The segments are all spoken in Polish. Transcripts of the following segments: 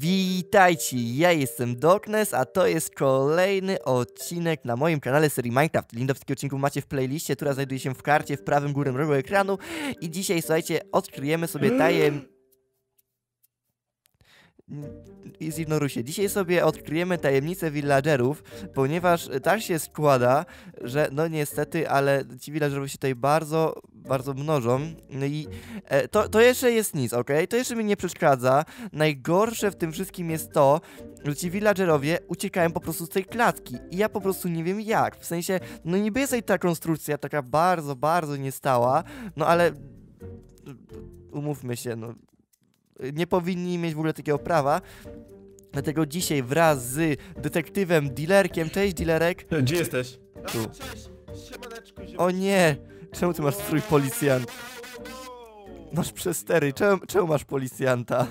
Witajcie, ja jestem Doknes, a to jest kolejny odcinek na moim kanale serii Minecraft. Link do wszystkich odcinków macie w playliście, która znajduje się w karcie w prawym górnym rogu ekranu. I dzisiaj, słuchajcie, odkryjemy sobie tajemnicę villagerów, ponieważ tak się składa, że no niestety, ale ci villagerowie się tutaj bardzo mnożą. No i to jeszcze jest nic, ok? To jeszcze mi nie przeszkadza. Najgorsze w tym wszystkim jest to, że ci villagerowie uciekają po prostu z tej klatki i ja po prostu nie wiem jak. W sensie, no niby jest ta konstrukcja taka bardzo niestała, no ale umówmy się, no nie powinni mieć w ogóle takiego prawa. Dlatego dzisiaj wraz z detektywem, dealerkiem. Cześć, dealerek. Gdzie jesteś? Tu. Cześć, siemaneczku, o nie! Czemu ty masz strój policjant? Masz przestery, czemu masz policjanta?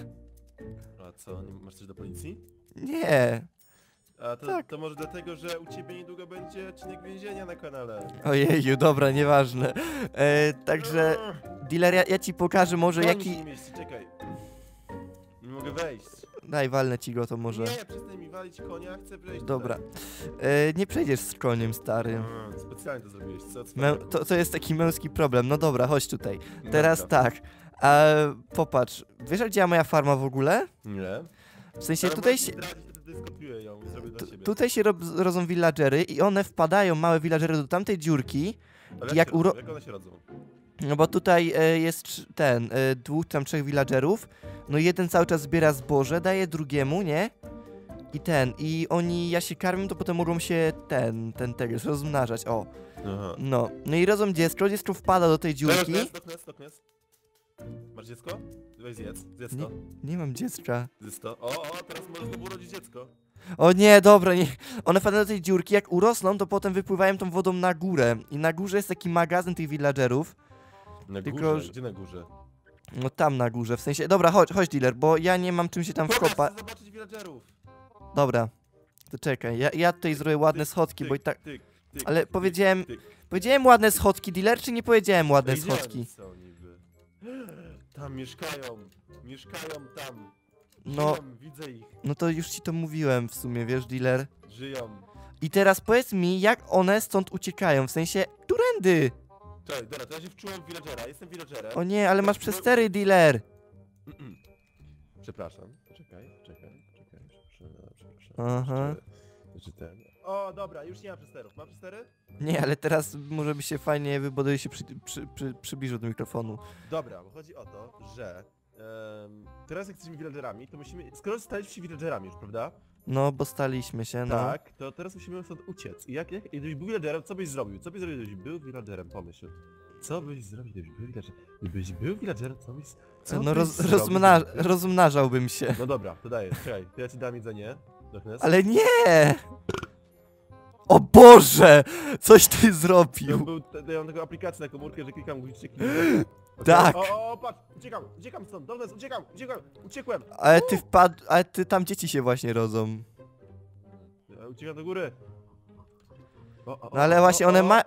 A co, masz coś do policji? Nie. A to, tak. To może dlatego, że u ciebie niedługo będzie odcinek więzienia na kanale. Ojeju, dobra, nieważne. Także, dealer, ja ci pokażę może to jaki... Nie mogę wejść. Daj, walnę ci go to może. Nie, przestań mi walić konia, chcę przejść. Dobra. Nie przejdziesz z koniem, stary. Specjalnie to zrobiłeś, co? To jest taki męski problem. No dobra, chodź tutaj. Teraz dobra. Tak. Popatrz, wiesz jak działa moja farma w ogóle? Nie. W sensie ale tutaj się... Ją i zrobię dla siebie. Tutaj się rodzą villagery i one wpadają, małe villagery, do tamtej dziurki. Ale jak one się rodzą? No bo tutaj jest ten, dwóch tam trzech villagerów, no jeden cały czas zbiera zboże, daje drugiemu, nie? I ten, i oni, ja się karmię, to potem mogą się ten rozmnażać, o. Aha. No, no i rodzą dziecko wpada do tej dziurki. Masz dziecko? Weź zjedz to. Nie mam dziecka. Zjedz to. O, teraz możesz znowu urodzić dziecko. O nie, dobra, nie. One wpadają do tej dziurki, jak urosną, to potem wypływają tą wodą na górę. I na górze jest taki magazyn tych villagerów. Na górze? Tylko, gdzie na górze? No tam na górze, w sensie... Dobra, chodź dealer, bo ja nie mam czym się tam wkopać. Zobaczyć villagerów. Dobra, to czekaj, ja tutaj zrobię ładne schodki, bo i tak... Ale powiedziałem... Powiedziałem ładne schodki, dealer, czy nie powiedziałem ładne schodki? Tam mieszkają tam. No, widzę ich. No to już ci to mówiłem w sumie, wiesz, dealer? Żyją. I teraz powiedz mi, jak one stąd uciekają, w sensie... Którędy? Cześć, dobra, to ja się wczułam w villagera, jestem villagerem. O nie, ale masz przestery, dealer. Przepraszam, czekaj. Aha. O, dobra, już nie mam przesterów, mam przestery? Nie, ale teraz może by się fajnie wyboduje się przybliżył do mikrofonu. Dobra, bo chodzi o to, że teraz jak jesteśmy villagerami, to musimy, skoro staliśmy się villagerami już, prawda? No, bo staliśmy się, no. Tak, to teraz musimy stąd uciec. I gdybyś był villagerem, co byś zrobił? Co byś zrobił, gdybyś był villagerem? Pomyśl. Co byś zrobił, gdybyś był villagerem? Gdybyś był villagerem, co byś... Co no, byś rozmnażałbym się. No dobra, to daję, czekaj, to ja ci dam jedzenie. Ale nie! O Boże! Coś ty zrobił! Ja mam taką aplikację na komórkę, że klikam guziczek. Tak! O, patrz! Uciekam stąd! Doknes, uciekłem! Ale ty wpadł... Ale ty tam dzieci się właśnie rodzą. Ja uciekam do góry. No ale właśnie one ma...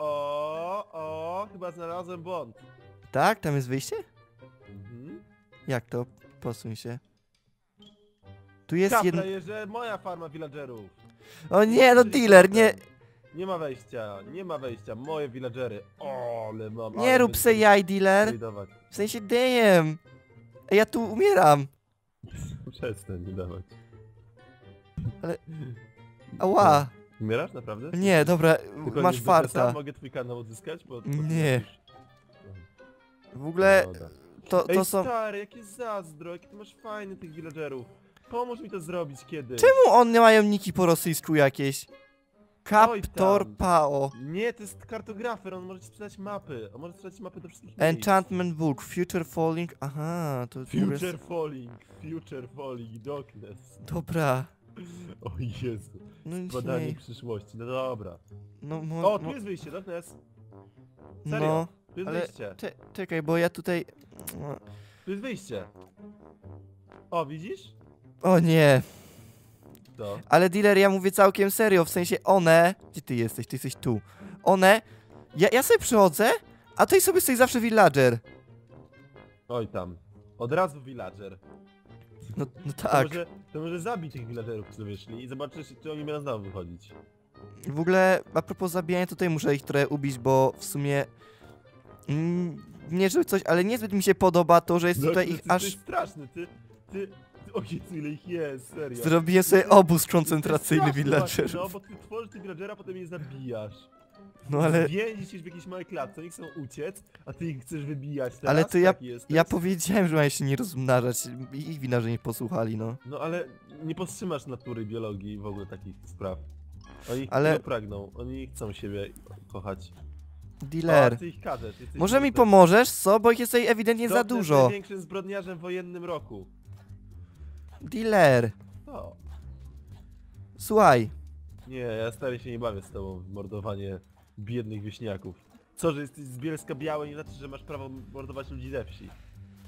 Chyba znalazłem błąd. Tak? Tam jest wyjście? Mhm. Jak to? Posuń się. Tu jest jedna... że moja farma villagerów. O nie, no dealer, nie... Nie ma wejścia, moje villagery. O, ale mam... Nie rób se jaj, dealer. W sensie, damn. Ja tu umieram. Przestań, nie dawać. Ale... Ała. Umierasz naprawdę? Nie, dobra, tylko masz farta. Mogę twój kanał odzyskać? Bo... Nie. W ogóle... To są... stary, jakie zazdro, jakie ty masz fajne tych villagerów. Pomóż mi to zrobić kiedy. Czemu one mają niki po rosyjsku jakieś? Kaptor Pao. Nie, to jest kartografer, on może sprzedać mapy. On może sprzedać mapy do wszystkich Enchantment miejsc. Book, Future Falling, aha, to... Future Falling, Doknes. Dobra. O Jezu, badanie przyszłości, no dobra. No, o, tu jest wyjście, Doknes. Serio, no, tu jest wyjście. Czekaj, bo ja tutaj... Tu jest wyjście. O, widzisz? O nie. Do. Ale dealer, ja mówię całkiem serio, w sensie one... Gdzie ty jesteś? Ty jesteś tu. One... Ja sobie przychodzę, a tutaj sobie stoi zawsze villager. Oj tam. Od razu villager. No, no tak. To może zabij tych villagerów, którzy wyszli i zobaczysz, czy oni będą znowu wychodzić. W ogóle, a propos zabijania, tutaj muszę ich trochę ubić, bo w sumie... nie żeby coś, ale niezbyt mi się podoba to, że jest no, tutaj ich aż... To jest straszne, ty o Jezu, ile ich jest, serio. Zrobiłem sobie obóz koncentracyjny villagerów. No, bo ty tworzysz tych villagera, potem je zabijasz. No ale... Więzisz w jakiejś małej klatce, oni chcą uciec, a ty ich chcesz wybijać teraz. Ale to ja powiedziałem, że mają się nie rozmnażać, ich wina, że nie posłuchali, no. No ale nie powstrzymasz natury, biologii i w ogóle takich spraw. Oni nie pragną, oni chcą siebie kochać. Dealer. O, ty ich kadesz, może mi pomożesz, co? Bo ich jest tutaj ewidentnie za dużo. Doknes jest największym zbrodniarzem wojennym roku. Dealer. O. Słuchaj. Nie, ja stary się nie bawię z tobą w mordowanie biednych wieśniaków. Co, że jesteś z Bielska Białej, nie znaczy, że masz prawo mordować ludzi ze wsi.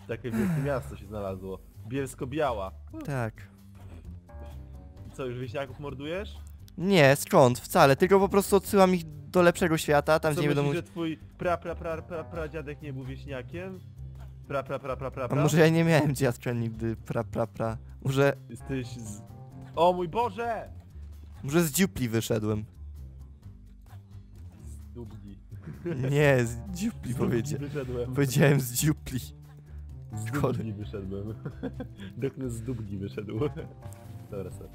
Takie wielkie miasto się znalazło. Bielsko-Biała. Tak. Co, już wieśniaków mordujesz? Nie, skąd? Wcale, tylko po prostu odsyłam ich do lepszego świata, tam co gdzie nie będą... że twój pradziadek nie był wieśniakiem? A może ja nie miałem dziadka nigdy, Może... Jesteś z... O mój Boże! Może z dziupli wyszedłem. Z dubli. Nie, z dziupli powiedziałem. Powiedziałem z dziupli. Z dubli wyszedłem. Doknes z dubli wyszedł. Dobra, sorry.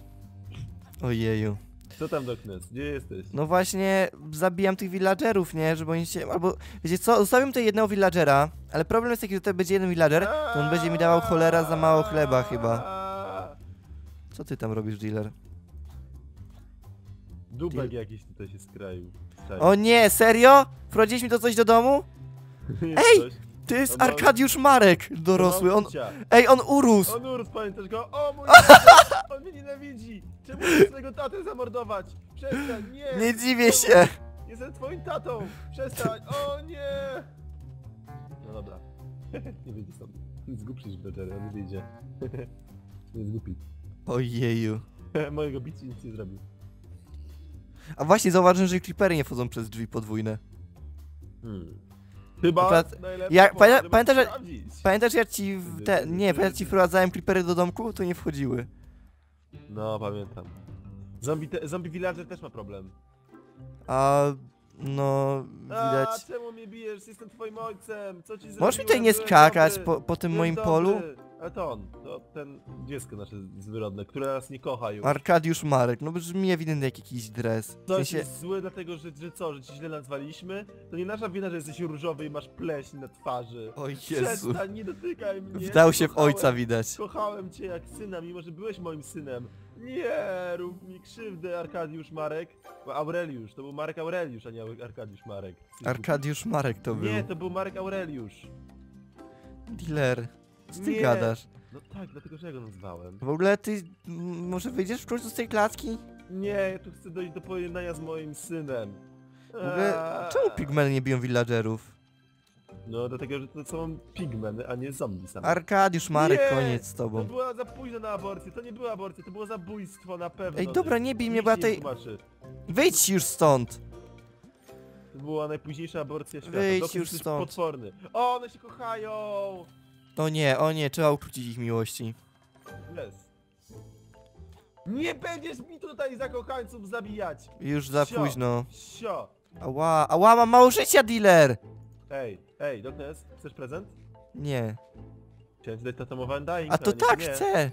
Ojeju. Co tam, Doknes? Gdzie jesteś? No właśnie, zabijam tych villagerów, nie? Żeby oni się... Albo, wiecie co? Zostawiam tutaj jednego villagera, ale problem jest taki, że tutaj będzie jeden villager, to on będzie mi dawał cholera za mało chleba chyba. Co ty tam robisz, dealer? Dubek jakiś tutaj się skraił. O nie, serio? Wprowadziliśmy to coś do domu? Ej! To jest Arkadiusz Marek dorosły, on... Ej, on urósł! On urósł, pamiętasz go? O mój Boże, on mnie nienawidzi! Czemu chcesz swojego tatę zamordować? Przestań, nie! Nie dziwię się! Jestem twoim tatą! Przestań, o nie! No dobra. Nie wyjdzie stąd. Zgubisz do Jerry, on wyjdzie. Nie zgubi. Ojeju. Mojego bici nic nie zrobił. A właśnie, zauważyłem, że creepery nie wchodzą przez drzwi podwójne. Chyba jak, pamiętasz, jak ci w te, nie, pamiętasz, ci wprowadzałem creepery do domku, to nie wchodziły. No, pamiętam. Zombie villager też ma problem. A... no... widać... A, czemu mnie bijesz? Jestem twoim ojcem! Co ci zrobiłem? Możesz mi tutaj nie skakać po tym moim polu? Ale to on, to ten dziecko nasze zwyrodne, które nas nie kocha już. Arkadiusz Marek, no brzmi ewidentnie jak jakiś dres. To jest złe dlatego, że ci źle nazwaliśmy? To nie nasza wina, że jesteś różowy i masz pleśń na twarzy. O Jezu. Przestań, nie dotykaj mnie. Wdał się w ojca widać. Kochałem cię jak syna, mimo że byłeś moim synem. Nie rób mi krzywdę, Arkadiusz Marek. Aureliusz, to był Marek Aureliusz, a nie Arkadiusz Marek. Arkadiusz Marek to był. Nie, to był Marek Aureliusz. Dealer. Co ty gadasz? No tak, dlatego że ja go nazwałem. W ogóle ty może wyjdziesz w końcu z tej klatki? Nie, ja tu chcę dojść do pojednania z moim synem. W ogóle, czemu pigmeny nie biją villagerów? No dlatego, że to są pigmeny, a nie zombie same. Arkadiusz Marek, koniec z tobą. To była za późno na aborcję, to nie była aborcja, to było zabójstwo na pewno. Ej dobra, nie bij mnie, bo ja tej... Wyjdź już stąd! To była najpóźniejsza aborcja świata. Wyjdź już stąd. Potworny. O, one się kochają! O nie, trzeba ukrócić ich miłości. Yes. Nie będziesz mi tutaj zakochańców zabijać! Już za późno. Ała, ała, mam mało życia, dealer! Ej, Doknes, chcesz prezent? Nie. Chciałem ci dać Totem of Undying. A to tak, chcę!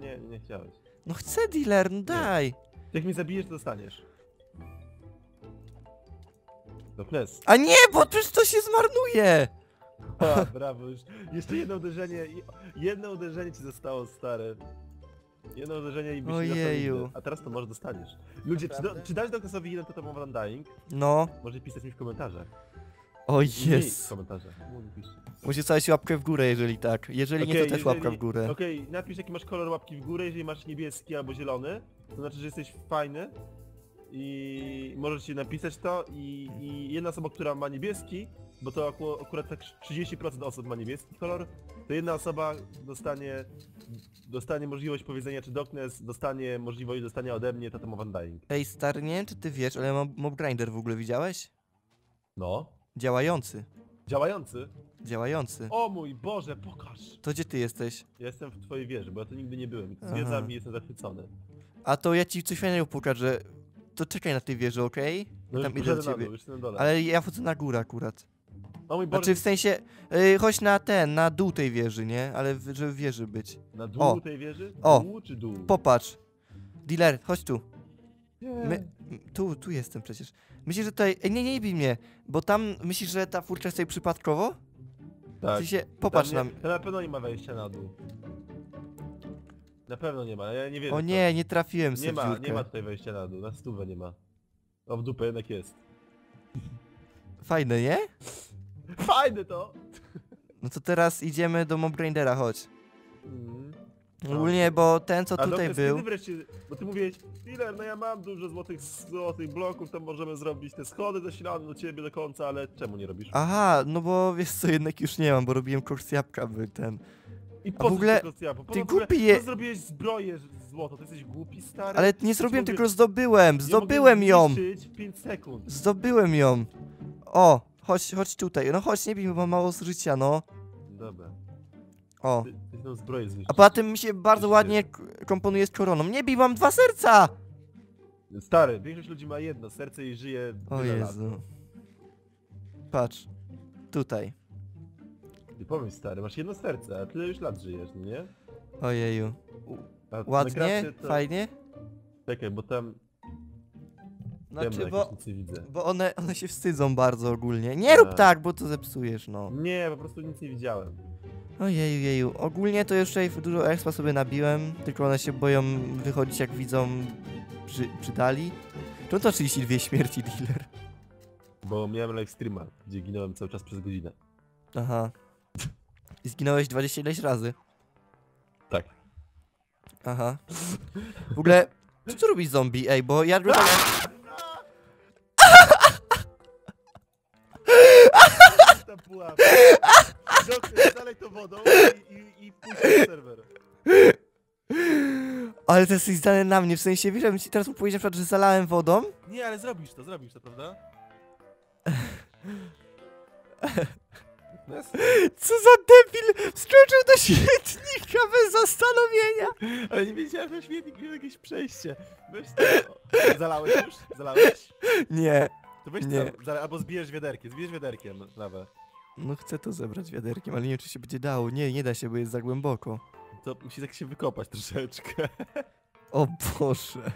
Nie, nie chciałeś. No chcę, dealer, no daj! Jak mnie zabijesz, to dostaniesz. Doknes. A nie, bo przecież to się zmarnuje! Ha, brawo, już. Jeszcze jedno uderzenie, ci zostało, stary. Jedno uderzenie i byś nie. A teraz to może dostaniesz. Ludzie, czy dasz Doknesowi jeden Totem of Undying? No. Może pisać mi w komentarzach. O jest. Musisz stawić łapkę w górę, jeżeli tak. Jeżeli nie, to też łapka w górę. Okej, napisz jaki masz kolor łapki w górę, jeżeli masz niebieski albo zielony. To znaczy, że jesteś fajny. I możesz się napisać to i jedna osoba, która ma niebieski, bo to akurat tak 30% osób ma niebieski kolor, to jedna osoba dostanie możliwość powiedzenia, czy Doknes dostanie możliwość dostania ode mnie Totem of Undying. Ej stary, nie wiem czy ty wiesz, ale Mob Grinder w ogóle widziałeś? No. Działający. Działający? Działający. O mój Boże, pokaż! To gdzie ty jesteś? Ja jestem w twojej wieży, bo ja tu nigdy nie byłem. Z wieżami jestem zachwycony. A to ja ci coś fajnego pokażę. To czekaj na tej wieży, okej? Okay? No tam idę do ciebie. Na dole. Ale ja wchodzę na górę akurat. O mój Boże. Znaczy w sensie, chodź na ten, na dół tej wieży, nie? Ale żeby w wieży być. Na dół tej wieży? O! Dół czy dół? Popatrz. Dealer, chodź tu. Yeah. Tu jestem przecież. Myślisz, że tutaj... nie bij mnie, bo tam myślisz, że ta furtka stoi przypadkowo? Tak. W sensie, popatrz tam nie, na pewno nie ma wejścia na dół. Na pewno nie ma, ja nie wiem. O nie, nie trafiłem sobie. Nie ma tutaj wejścia na dół, na stówę nie ma. O w dupę jednak jest. Fajne, nie? Fajne to! No to teraz idziemy do Mobgrindera, chodź. Ogólnie, bo ten co tutaj był... Wreszcie, bo ty mówiłeś, Dealer, no ja mam dużo złotych bloków, to możemy zrobić te schody zasilane do ciebie do końca, ale czemu nie robisz? Aha, no bo wiesz co, jednak już nie mam, bo robiłem kurs jabłka, by ten... I po ty głupi je... Ty zrobiłeś zbroję złoto, ty jesteś głupi, stary. Ale nie zrobiłem, tylko zdobyłem, ją! 5 sekund. Zdobyłem ją! O, chodź tutaj, no chodź, nie bij, bo mam mało życia, no. Dobra. O. A poza tym mi się bardzo ładnie komponuje z koroną. Nie bij, mam 2 serca! Stary, większość ludzi ma 1 serce i żyje... O Jezu. Lat. Patrz. Tutaj. Ty pomyśl, stary, masz 1 serce, a tyle już lat żyjesz, nie? Ojeju. Ładnie? To... Fajnie? Czekaj, bo tam... Znaczy, bo one się wstydzą bardzo ogólnie. Nie rób tak, bo to zepsujesz, no. Nie, po prostu nic nie widziałem. Ojeju. Ogólnie to jeszcze dużo expa sobie nabiłem, tylko one się boją wychodzić jak widzą przy dali. Czemu to 32 śmierci, Dealer? Bo miałem live streama, gdzie ginąłem cały czas przez godzinę. Aha. I zginąłeś 21 razy? Tak. Aha. W ogóle, co tu robi zombie? Ej, bo ja... Zalej to wodą i puść serwer. Ale to jest zdane na mnie, w sensie wiesz, bym ci teraz powiedział, że zalałem wodą? Nie, ale zrobisz to, prawda? Co za debil! Wskoczył do świetnika bez zastanowienia! Ale nie wiedziałem, że świetnik miał jakieś przejście. Weź to. Zalałeś już? Nie. To weź tam, albo zbierz wiaderkiem nawet. No chcę to zebrać wiaderkiem, ale nie wiem czy się będzie dało. Nie, nie da się, bo jest za głęboko. To musi tak się wykopać troszeczkę. O Boże.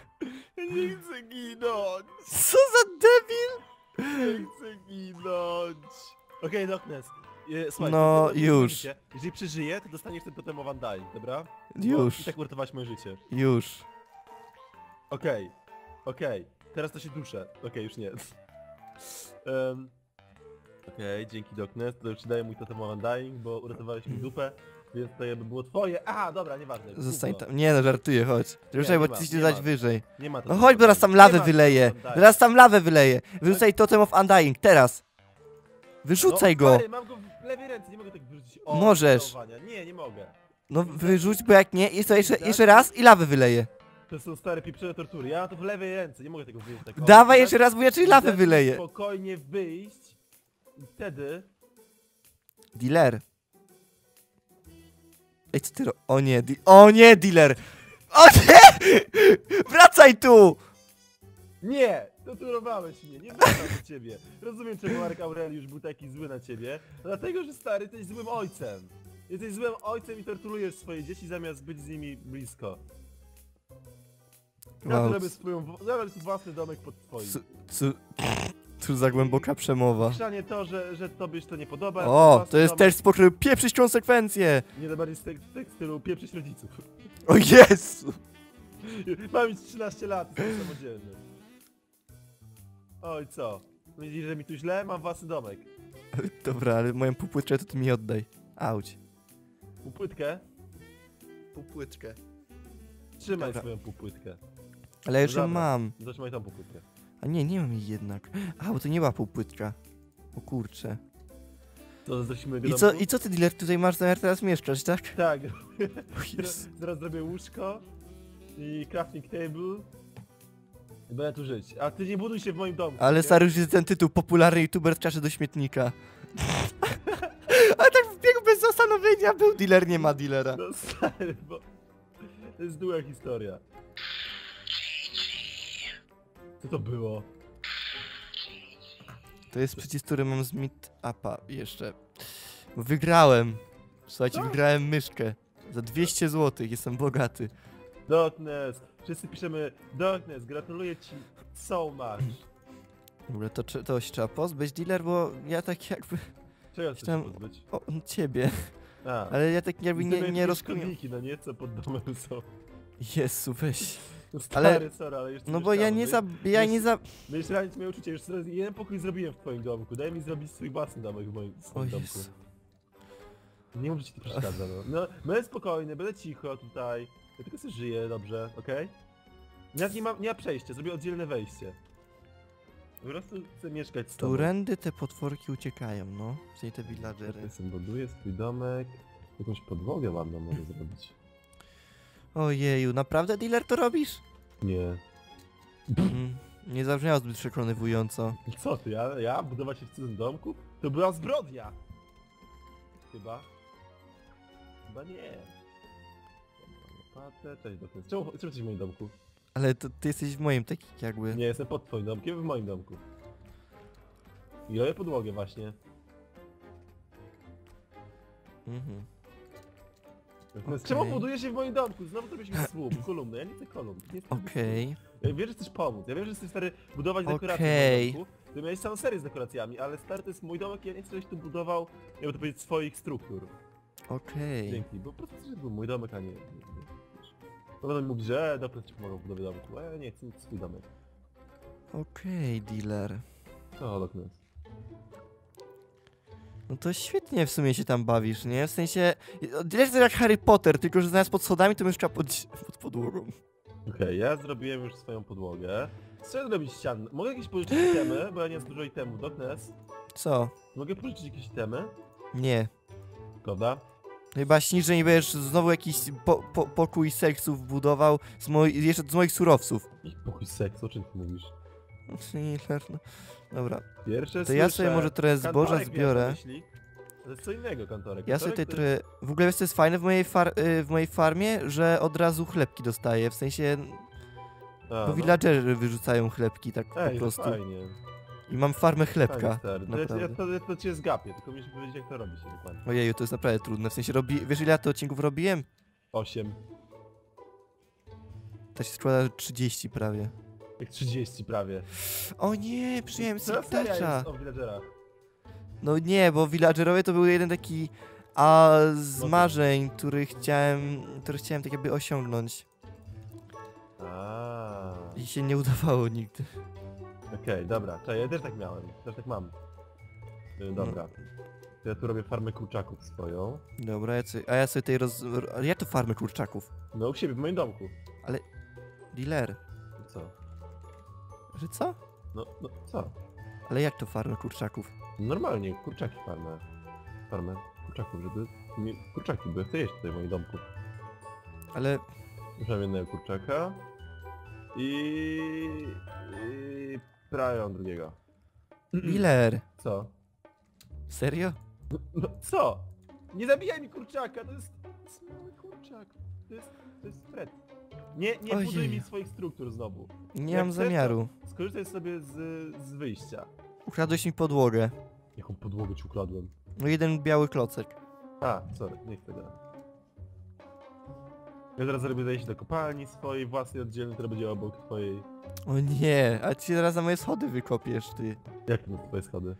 Nie chcę ginąć. Co za debil? Nie chcę ginąć. Okej, Doknes. Słuchaj, no już. Życie. Jeżeli przeżyję, to dostaniesz ten Totem of Undying, dobra? Już. Bo i tak uratować moje życie. Już. Okej. Teraz to się duszę. Okej, już nie. Okej, dzięki Doknes, to już ci daję mój Totem of Undying, bo uratowałeś mi dupę, więc to jakby było twoje. Aha, dobra, nieważne. Zostań tam. Nie no, żartuję, chodź. Ruszaj, bo ty się dać wyżej. Nie ma to. No chodź, bo teraz tam lawę wyleję. Wyrzucaj Totem of Undying, teraz. Wyrzucaj go. Stary, mam go w lewej ręce, nie mogę tak wyrzucić. O, możesz. Nie mogę. No wyrzuć, bo jak nie, jeszcze raz i lawę wyleję. To są stare pieprzone tortury, ja to w lewej ręce, nie mogę tego wyjść. Tak. Dawaj jeszcze raz, bo ja czyli lawę wyleję. Spokojnie wyjść i wtedy... Dealer. Ej, co ty O nie, Dealer! O nie! Wracaj tu! Nie! Torturowałeś mnie, nie wracam do ciebie. Rozumiem, czemu Marek Aureliusz był taki zły na ciebie. Dlatego, że stary, jesteś złym ojcem. Jesteś złym ojcem i torturujesz swoje dzieci zamiast być z nimi blisko. Ja zrobię swój własny domek pod twoim. Tu za głęboka przemowa. Przynajmniej to, że tobie się to nie podoba. O, to jest też spokój, pieprzyć konsekwencje. Nie da bardziej z stylu pieprzyć rodziców. O Jezu! Mam już 13 lat, jestem samodzielny. Oj co? Myślisz, że mi tu źle? Mam własny domek. Dobra, ale moją półpłytkę to ty mi oddaj. Auć. Półpłytkę? Półpłytkę. Trzymaj swoją półpłytkę. Ale już ją mam. Zatrzymaj tą półpłytkę. A nie mam jej jednak. A, bo to nie ma półpłytka. O kurczę. To I co ty, Dealer, tutaj masz zamiar teraz mieszkać, tak? Tak. Zaraz zrobię łóżko i crafting table. I będę tu żyć. A ty nie buduj się w moim domu. Ale stary, już jest ten tytuł. Popularny youtuber w czasie do śmietnika. Słowenia był dealer, nie ma dealera. No stary, bo... To jest długa historia. Co to było? To jest przycisk, który mam z meet-upa jeszcze. Wygrałem. Słuchajcie, wygrałem myszkę. Za 200 zł, jestem bogaty. Doknes, wszyscy piszemy Doknes, gratuluję ci so much. W ogóle to się trzeba pozbyć, dealer, bo ja tak jakby... Czego chcesz się pozbyć? O, ciebie. A, ale ja tak jakby nie rozumiem. No nie, co pod domem są. Jezu, weź. No stary, ale, sorry, ale jeszcze no bo ja nie za... Będziesz ranić moje uczucie, już jeden pokój zrobiłem w twoim domku, daj mi zrobić swój własny domek w moim domku. Nie mów, że ci to przeszkadza, no. No, będę spokojny, będę cicho tutaj. Ja tylko sobie żyję, dobrze, okej? Okay? Nie ma przejścia, zrobię oddzielne wejście. Po prostu chcę mieszkać z tobą. Którędy te potworki uciekają, no. W sensie te villagery. Ja sobie buduję swój domek. Jakąś podłogę ładną mogę zrobić. Ojeju, naprawdę dealer to robisz? Nie. Nie zabrzmiało zbyt przekonywująco. Co ty, ja budować się w cudzym domku? To była zbrodnia! Chyba nie. Czemu jesteś w moim domku? Ale to ty jesteś w moim takim jakby... Nie, jestem pod twoim domkiem, w moim domku. I oje podłogę właśnie. Okay. Czemu budujesz się w moim domku? Znowu zrobisz mi słup, kolumny, ja nie chcę kolumn. Okej. Ja wiem, że chcesz pomóc, ja wiem, że jesteś stary budować dekoracje w moim domku. Ty miałeś całą serię z dekoracjami, ale stary to jest mój domek i ja nie chcę, żebyś tu budował, jakby to powiedzieć, swoich struktur. Okej. Dzięki, bo po prostu był mój domek, a nie... No będą mi mówić, że Doknes ci pomogą w budowie domku, a ja nie chcę nic, swój domek. Okej, dealer. O, Doknes. No to świetnie w sumie się tam bawisz, nie? W sensie... Dealer to jak Harry Potter, tylko że zamiast pod schodami to mieszka pod podłogą. Okej, ja zrobiłem już swoją podłogę. Chcę zrobić ścianę. Mogę jakieś pożyczyć itemy? Bo ja nie mam dużo itemów. Doknes? Co? Mogę pożyczyć jakieś itemy? Nie. Szkoda? Chyba śnisz, że nie będziesz znowu jakiś pokój seksów budował jeszcze z moich surowców. I pokój seks? O czym ty mówisz? Dobra. Pierwsze to ja sobie może trochę zboża zbiorę. To jest co innego, kantorek. Ja sobie tutaj trochę... W ogóle wiesz, co jest fajne w mojej farmie? Że od razu chlebki dostaję, w sensie... bo villagerzy wyrzucają chlebki tak po prostu. Fajnie. I mam farmę chlebka. Fajnie, ja to cię zgapię, tylko musisz powiedzieć, jak to robi się dokładnie. Ojeju, to jest naprawdę trudne. W sensie wiesz, ile ja to odcinków robiłem? 8. To się składa, że 30 prawie. Jak 30 prawie. O nie, przyjąłem sekretacza. No nie, bo villagerowie to był jeden taki z marzeń, który chciałem tak jakby osiągnąć. I się nie udawało nigdy. Okej, dobra, ja też tak miałem, też tak mam. Dobra. Ja tu robię farmę kurczaków swoją. Dobra, ja sobie tej ja tu farmę kurczaków. No u siebie, w moim domku. Ale... Dealer. Co? Że co? No co? Ale jak to farmę kurczaków? Normalnie, kurczaki farmę. Farmę kurczaków, żeby... Kurczaki były, chcę jeść tutaj w moim domku. Ale... Mam jednego kurczaka. I prają drugiego. Miller! Co? Serio? No co? Nie zabijaj mi kurczaka, to jest mały kurczak. To jest Fred. Nie buduj mi swoich struktur znowu. Nie mam zamiaru. Skorzystaj sobie z wyjścia. Ukradłeś mi podłogę. Jaką podłogę ci ukradłem? No jeden biały klocek. Sorry, nie chcę gadać. Ja teraz zrobię zejście do kopalni swojej własnej oddzielnej, która będzie obok twojej. O nie, a ci zaraz na moje schody wykopiesz, ty. Jakie twoje schody?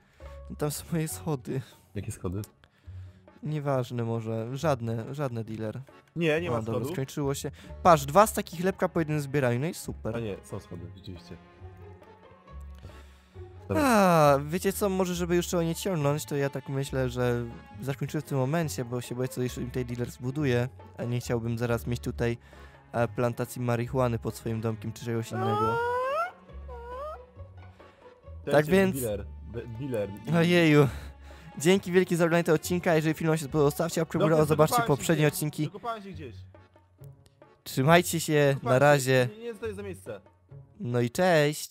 No tam są moje schody. Jakie schody? Nieważne może, żadne dealer. Nie ma schodów. Skończyło się. Patrz, 2 z takich chlebka po jednym zbieraniu, no i super. A nie, są schody, rzeczywiście. Wiecie co, może żeby jeszcze o nie ciągnąć, to ja tak myślę, że zakończę w tym momencie, bo się boję, co jeszcze tutaj dealer zbuduje, a nie chciałbym zaraz mieć tutaj plantacji marihuany pod swoim domkiem czy czegoś innego. Tak więc... Dealer. Ojeju. Dzięki wielkie za oglądanie tego odcinka, jeżeli film wam się spodobał, zostawcie łapkę w górę, zobaczcie poprzednie odcinki. Trzymajcie się, na razie. Nie, nie za miejsce. No i cześć.